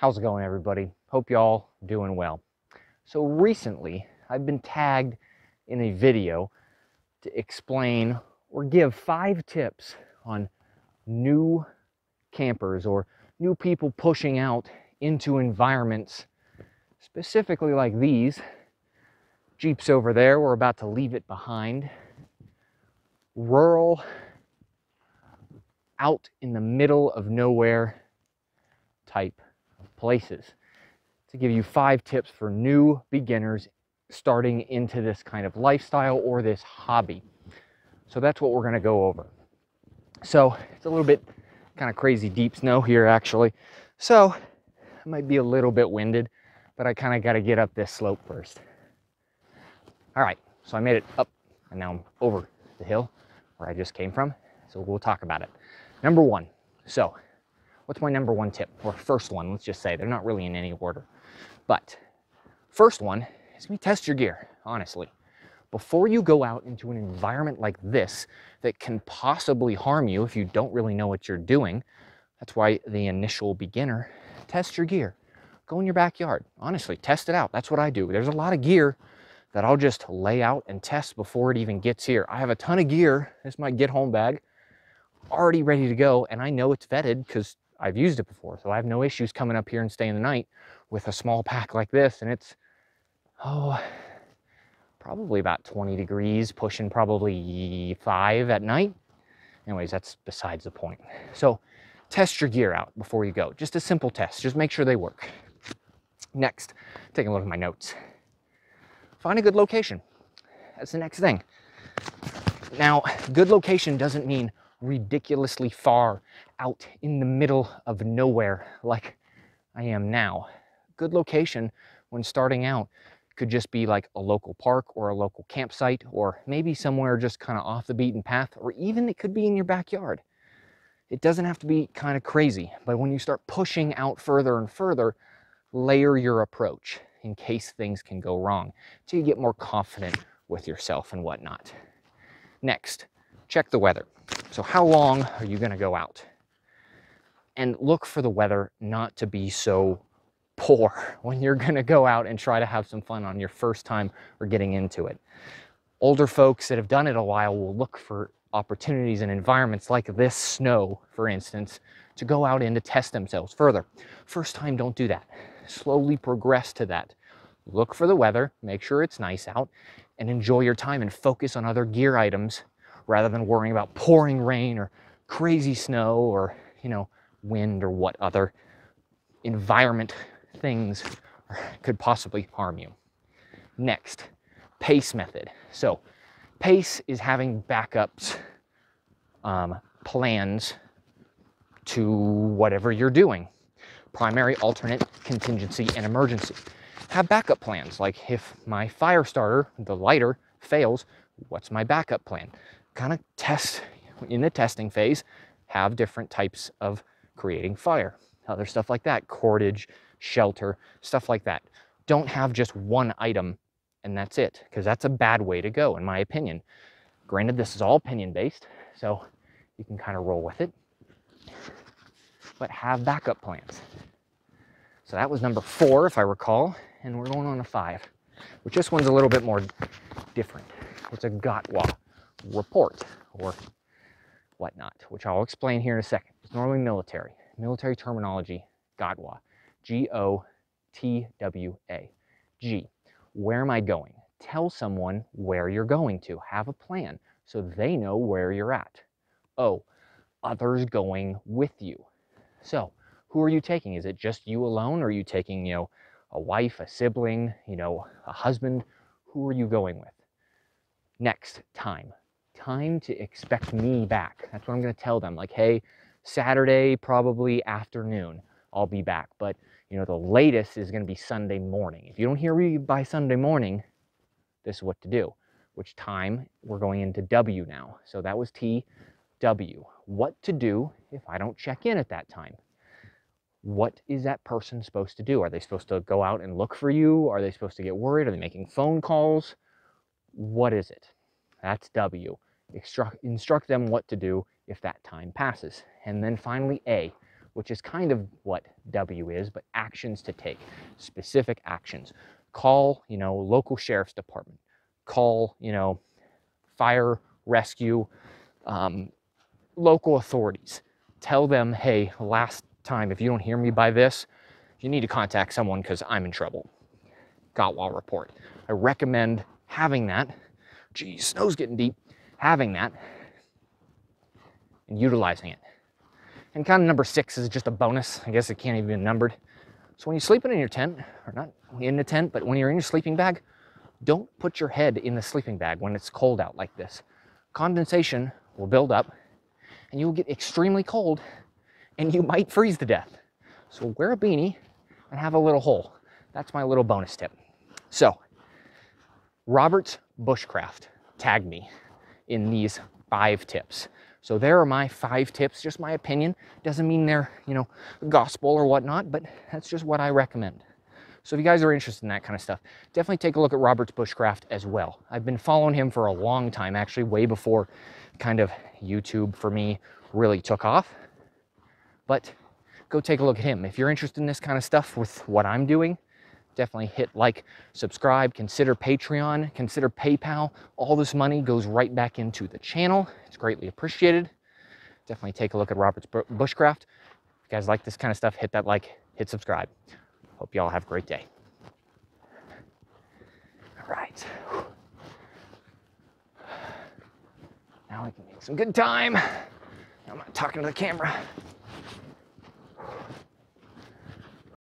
How's it going, everybody? Hope y'all doing well. So recently I've been tagged in a video to explain or give 5 tips on new campers or new people pushing out into environments specifically like these. Jeep's over there, we're about to leave it behind. Rural, out in the middle of nowhere type places, to give you 5 tips for new beginners starting into this kind of lifestyle or this hobby. So that's what we're going to go over. So it's a little bit kind of crazy deep snow here actually, so I might be a little bit winded, but I kind of got to get up this slope first. All right, so I made it up and now I'm over the hill where I just came from, so we'll talk about it. Number one. So what's my number one tip, or first one, let's just say. They're not really in any order. But first one is going to test your gear, honestly. Before you go out into an environment like this that can possibly harm you if you don't really know what you're doing, that's why the initial beginner, test your gear. Go in your backyard. Honestly, test it out. That's what I do. There's a lot of gear that I'll just lay out and test before it even gets here. I have a ton of gear. This is my get home bag, already ready to go, and I know it's vetted because I've used it before, so I have no issues coming up here and staying the night with a small pack like this. And it's, oh, probably about 20 degrees, pushing probably 5 at night. Anyways, that's besides the point. So test your gear out before you go. Just a simple test. Just make sure they work. Next, taking a look at my notes. Find a good location. That's the next thing. Now, good location doesn't mean ridiculously far out in the middle of nowhere like I am now. Good location when starting out could just be like a local park or a local campsite, or maybe somewhere just kind of off the beaten path, or even it could be in your backyard. It doesn't have to be kind of crazy, but when you start pushing out further and further, layer your approach in case things can go wrong until you get more confident with yourself and whatnot. Next, check the weather. So how long are you going to go out? And look for the weather not to be so poor when you're going to go out and try to have some fun on your first time or getting into it. Older folks that have done it a while will look for opportunities and environments like this snow, for instance, to go out in to test themselves further. First time, don't do that. Slowly progress to that. Look for the weather, make sure it's nice out, and enjoy your time and focus on other gear items rather than worrying about pouring rain or crazy snow or, you know, wind or what other environment things could possibly harm you. Next, pace method. So pace is having backups, plans to whatever you're doing. Primary, alternate, contingency, and emergency. Have backup plans. Like if my fire starter, the lighter, fails, what's my backup plan? Kind of test in the testing phase, have different types of creating fire, other stuff like that, cordage, shelter, stuff like that. Don't have just one item and that's it, because that's a bad way to go, in my opinion. Granted, this is all opinion based, so you can kind of roll with it, but have backup plans. So that was number 4, if I recall, and we're going on to 5, which this one's a little bit more different. It's a GOTWA report or whatnot, which I'll explain here in a second. It's normally military terminology. GOTWA, G-O-T-W-A. G, where am I going? Tell someone where you're going to. Have a plan so they know where you're at. O, others going with you. So who are you taking? Is it just you alone? Or are you taking, you know, a wife, a sibling, you know, a husband? Who are you going with? Next, time. Time to expect me back. That's what I'm going to tell them. Like, hey, Saturday, probably afternoon, I'll be back. But, you know, the latest is going to be Sunday morning. If you don't hear me by Sunday morning, this is what to do. Which time, we're going into W now. So that was T, W. What to do if I don't check in at that time? What is that person supposed to do? Are they supposed to go out and look for you? Are they supposed to get worried? Are they making phone calls? What is it? That's W. Instruct them what to do if that time passes. And then finally A, which is kind of what W is, but actions to take, specific actions. Call, you know, local sheriff's department, call, you know, fire, rescue, local authorities. Tell them, hey, last time, if you don't hear me by this, you need to contact someone because I'm in trouble. GOTWA report. I recommend having that. Geez, snow's getting deep. Having that and utilizing it. And kind of number 6 is just a bonus. I guess it can't even be numbered. So when you're sleeping in your tent, or not in the tent, but when you're in your sleeping bag, don't put your head in the sleeping bag when it's cold out like this. Condensation will build up and you'll get extremely cold and you might freeze to death. So wear a beanie and have a little hole. That's my little bonus tip. So Robert's Bushcraft tagged me in these 5 tips. So there are my 5 tips, just my opinion. Doesn't mean they're, you know, gospel or whatnot, but that's just what I recommend. So if you guys are interested in that kind of stuff, definitely take a look at Robert's Bushcraft as well. I've been following him for a long time, actually, way before kind of YouTube for me really took off. But go take a look at him. If you're interested in this kind of stuff with what I'm doing, definitely hit like, subscribe, consider Patreon, consider PayPal. All this money goes right back into the channel. It's greatly appreciated. Definitely take a look at Robert's Bushcraft. If you guys like this kind of stuff, hit that like, hit subscribe. Hope you all have a great day. All right. Now I can make some good time. I'm not talking to the camera.